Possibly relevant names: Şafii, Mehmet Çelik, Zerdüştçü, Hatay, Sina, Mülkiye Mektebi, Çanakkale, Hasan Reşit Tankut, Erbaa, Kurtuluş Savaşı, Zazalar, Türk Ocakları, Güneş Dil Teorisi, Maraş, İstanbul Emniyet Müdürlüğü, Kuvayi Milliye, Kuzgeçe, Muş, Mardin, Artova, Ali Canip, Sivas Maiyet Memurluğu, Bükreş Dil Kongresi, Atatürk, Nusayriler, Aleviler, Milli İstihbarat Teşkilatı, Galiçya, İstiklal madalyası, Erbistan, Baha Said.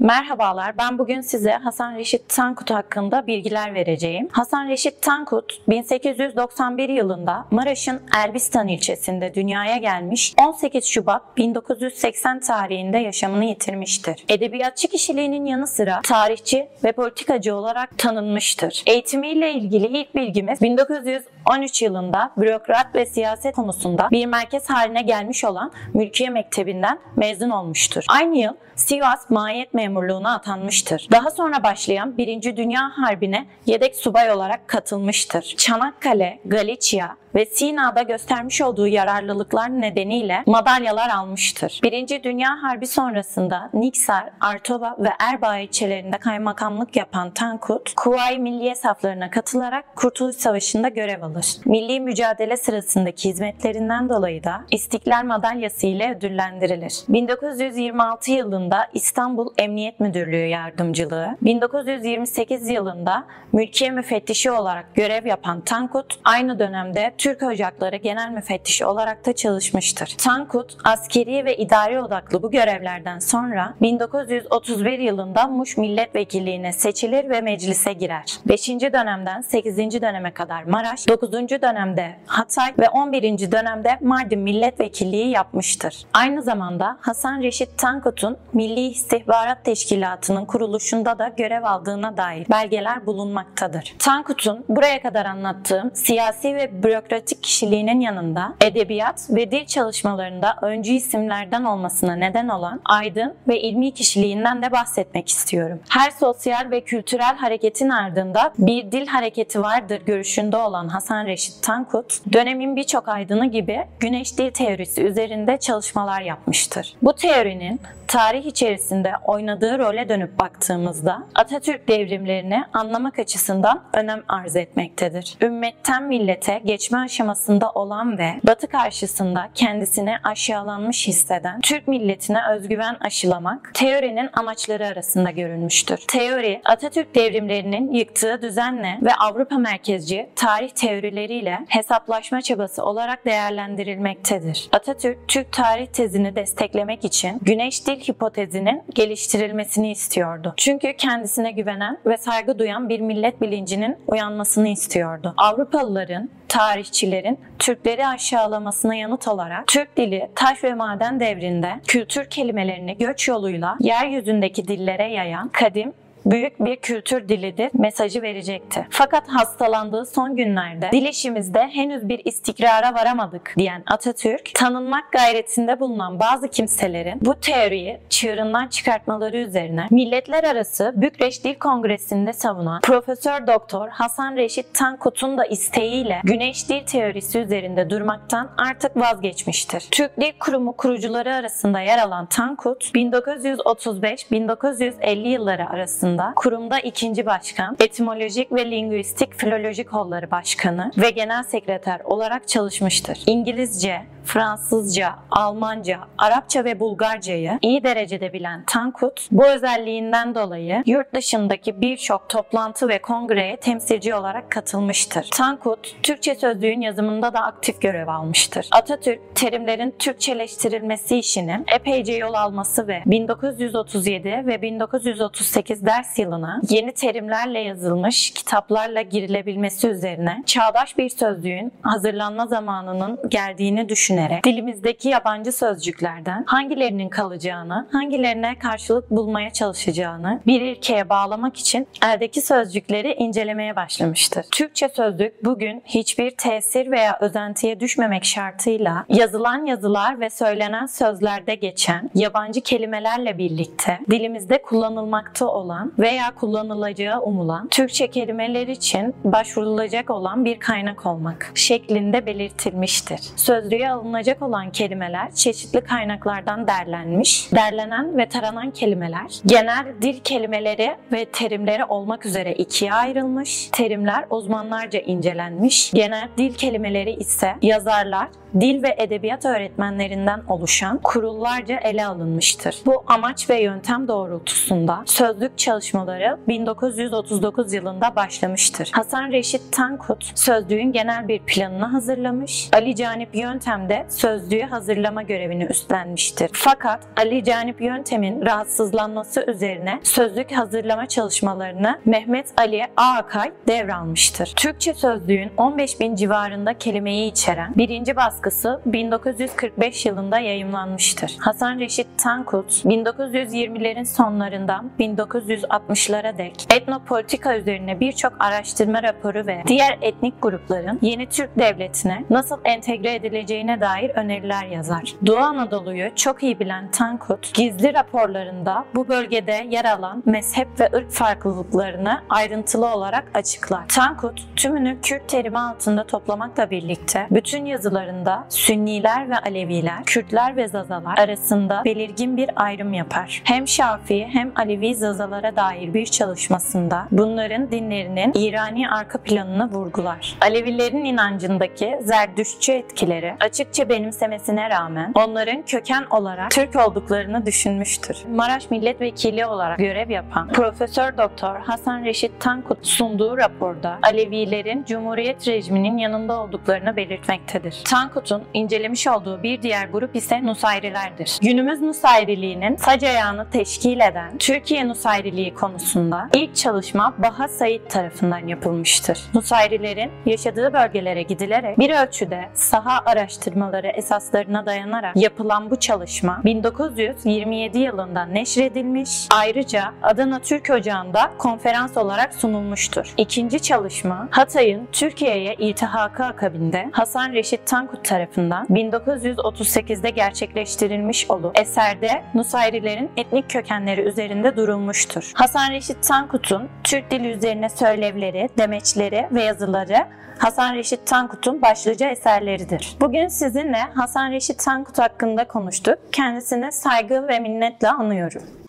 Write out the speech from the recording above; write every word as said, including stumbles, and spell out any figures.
Merhabalar, ben bugün size Hasan Reşit Tankut hakkında bilgiler vereceğim. Hasan Reşit Tankut, bin sekiz yüz doksan bir yılında Maraş'ın Erbistan ilçesinde dünyaya gelmiş, on sekiz Şubat bin dokuz yüz seksen tarihinde yaşamını yitirmiştir. Edebiyatçı kişiliğinin yanı sıra tarihçi ve politikacı olarak tanınmıştır. Eğitimiyle ilgili ilk bilgimiz, bin dokuz yüz on üç yılında bürokrat ve siyaset konusunda bir merkez haline gelmiş olan Mülkiye Mektebi'nden mezun olmuştur. Aynı yıl Sivas Maiyet Memurluğu'na atanmıştır. Daha sonra başlayan Birinci Dünya Harbi'ne yedek subay olarak katılmıştır. Çanakkale, Galiçya ve Sina'da göstermiş olduğu yararlılıklar nedeniyle madalyalar almıştır. Birinci Dünya Harbi sonrasında Niksar, Artova ve Erbaa ilçelerinde kaymakamlık yapan Tankut, Kuvayi Milliye saflarına katılarak Kurtuluş Savaşı'nda görev alır. Milli mücadele sırasındaki hizmetlerinden dolayı da İstiklal madalyası ile ödüllendirilir. bin dokuz yüz yirmi altı yılında İstanbul Emniyet Müdürlüğü yardımcılığı, bin dokuz yüz yirmi sekiz yılında mülkiye müfettişi olarak görev yapan Tankut, aynı dönemde Türk Ocakları Genel Müfettişi olarak da çalışmıştır. Tankut, askeri ve idari odaklı bu görevlerden sonra bin dokuz yüz otuz bir yılında Muş milletvekilliğine seçilir ve meclise girer. beşinci dönemden sekizinci döneme kadar Maraş, dokuzuncu dönemde Hatay ve on birinci dönemde Mardin milletvekilliği yapmıştır. Aynı zamanda Hasan Reşit Tankut'un Milli İstihbarat Teşkilatı'nın kuruluşunda da görev aldığına dair belgeler bulunmaktadır. Tankut'un buraya kadar anlattığım siyasi ve bürokratik kişiliğinin yanında edebiyat ve dil çalışmalarında öncü isimlerden olmasına neden olan aydın ve ilmi kişiliğinden de bahsetmek istiyorum. Her sosyal ve kültürel hareketin ardında bir dil hareketi vardır görüşünde olan Hasan Reşit Tankut, dönemin birçok aydını gibi Güneş Dil Teorisi üzerinde çalışmalar yapmıştır. Bu teorinin tarih içerisinde oynadığı role dönüp baktığımızda Atatürk devrimlerini anlamak açısından önem arz etmektedir. Ümmetten millete geçme aşamasında olan ve Batı karşısında kendisini aşağılanmış hisseden Türk milletine özgüven aşılamak teorinin amaçları arasında görülmüştür. Teori, Atatürk devrimlerinin yıktığı düzenle ve Avrupa merkezci tarih teorileriyle hesaplaşma çabası olarak değerlendirilmektedir. Atatürk, Türk tarih tezini desteklemek için Güneş Dil hipotezinin geliştirilmesini istiyordu. Çünkü kendisine güvenen ve saygı duyan bir millet bilincinin uyanmasını istiyordu. Avrupalıların, tarihçilerin Türkleri aşağılamasına yanıt olarak Türk dili taş ve maden devrinde kültür kelimelerini göç yoluyla yeryüzündeki dillere yayan kadim, büyük bir kültür dilidir mesajı verecekti. Fakat hastalandığı son günlerde dil işimizde henüz bir istikrara varamadık diyen Atatürk, tanınmak gayretinde bulunan bazı kimselerin bu teoriyi çığırından çıkartmaları üzerine milletler arası Bükreş Dil Kongresi'nde savunan Profesör Doktor Hasan Reşit Tankut'un da isteğiyle Güneş Dil Teorisi üzerinde durmaktan artık vazgeçmiştir. Türk Dil Kurumu kurucuları arasında yer alan Tankut, bin dokuz yüz otuz beş bin dokuz yüz elli yılları arasında kurumda ikinci başkan, etimolojik ve lingüistik filolojik kolları başkanı ve genel sekreter olarak çalışmıştır. İngilizce, Fransızca, Almanca, Arapça ve Bulgarca'yı iyi derecede bilen Tankut, bu özelliğinden dolayı yurt dışındaki birçok toplantı ve kongreye temsilci olarak katılmıştır. Tankut, Türkçe sözlüğün yazımında da aktif görev almıştır. Atatürk, terimlerin Türkçeleştirilmesi işinin epeyce yol alması ve bin dokuz yüz otuz yedi ve bin dokuz yüz otuz sekiz ders yılına yeni terimlerle yazılmış kitaplarla girilebilmesi üzerine çağdaş bir sözlüğün hazırlanma zamanının geldiğini düşünüyoruz. Dilimizdeki yabancı sözcüklerden hangilerinin kalacağını, hangilerine karşılık bulmaya çalışacağını bir ilkeye bağlamak için eldeki sözcükleri incelemeye başlamıştır. Türkçe sözlük bugün hiçbir tesir veya özentiye düşmemek şartıyla yazılan yazılar ve söylenen sözlerde geçen yabancı kelimelerle birlikte dilimizde kullanılmakta olan veya kullanılacağı umulan Türkçe kelimeler için başvurulacak olan bir kaynak olmak şeklinde belirtilmiştir. Sözlüğe alınacak olan kelimeler çeşitli kaynaklardan derlenmiş, derlenen ve taranan kelimeler, genel dil kelimeleri ve terimleri olmak üzere ikiye ayrılmış, terimler uzmanlarca incelenmiş, genel dil kelimeleri ise yazarlar, dil ve edebiyat öğretmenlerinden oluşan kurullarca ele alınmıştır. Bu amaç ve yöntem doğrultusunda sözlük çalışmaları bin dokuz yüz otuz dokuz yılında başlamıştır. Hasan Reşit Tankut sözlüğün genel bir planını hazırlamış, Ali Canip yöntemde sözlüğü hazırlama görevini üstlenmiştir. Fakat Ali Canip yöntemin rahatsızlanması üzerine sözlük hazırlama çalışmalarını Mehmet Ali Akay devralmıştır. Türkçe sözlüğün on beş bin civarında kelimeyi içeren birinci baskısı bin dokuz yüz kırk beş yılında yayımlanmıştır. Hasan Reşit Tankut bin dokuz yüz yirmilerin sonlarından bin dokuz yüz altmışlara dek etnopolitika üzerine birçok araştırma raporu ve diğer etnik grupların yeni Türk devletine nasıl entegre edileceğine dair öneriler yazar. Doğu Anadolu'yu çok iyi bilen Tankut, gizli raporlarında bu bölgede yer alan mezhep ve ırk farklılıklarını ayrıntılı olarak açıklar. Tankut, tümünü Kürt terimi altında toplamakla birlikte bütün yazılarında Sünniler ve Aleviler, Kürtler ve Zazalar arasında belirgin bir ayrım yapar. Hem Şafii hem Alevi Zazalara dair bir çalışmasında bunların dinlerinin İrani arka planını vurgular. Alevilerin inancındaki Zerdüştçü etkileri açıkça benimsemesine rağmen onların köken olarak Türk olduklarını düşünmüştür. Maraş Milletvekili olarak görev yapan Profesör Doktor Hasan Reşit Tankut sunduğu raporda Alevilerin Cumhuriyet rejiminin yanında olduklarını belirtmektedir. Tankut'un incelemiş olduğu bir diğer grup ise Nusayrilerdir. Günümüz Nusayriliğinin sac ayağını teşkil eden Türkiye Nusayriliği konusunda ilk çalışma Baha Said tarafından yapılmıştır. Nusayrilerin yaşadığı bölgelere gidilerek bir ölçüde saha araştırmaları esaslarına dayanarak yapılan bu çalışma bin dokuz yüz yirmi yedi yılında neşredilmiş, ayrıca Adana Türk Ocağı'nda konferans olarak sunulmuştur. İkinci çalışma Hatay'ın Türkiye'ye iltihakı akabinde Hasan Reşit Tankut tarafından bin dokuz yüz otuz sekizde gerçekleştirilmiş olup eserde Nusayrilerin etnik kökenleri üzerinde durulmuştur. Hasan Reşit Tankut'un Türk dili üzerine söylevleri, demeçleri ve yazıları Hasan Reşit Tankut'un başlıca eserleridir. Bugün sizinle Hasan Reşit Tankut hakkında konuştuk. Kendisine saygı ve minnetle anıyorum.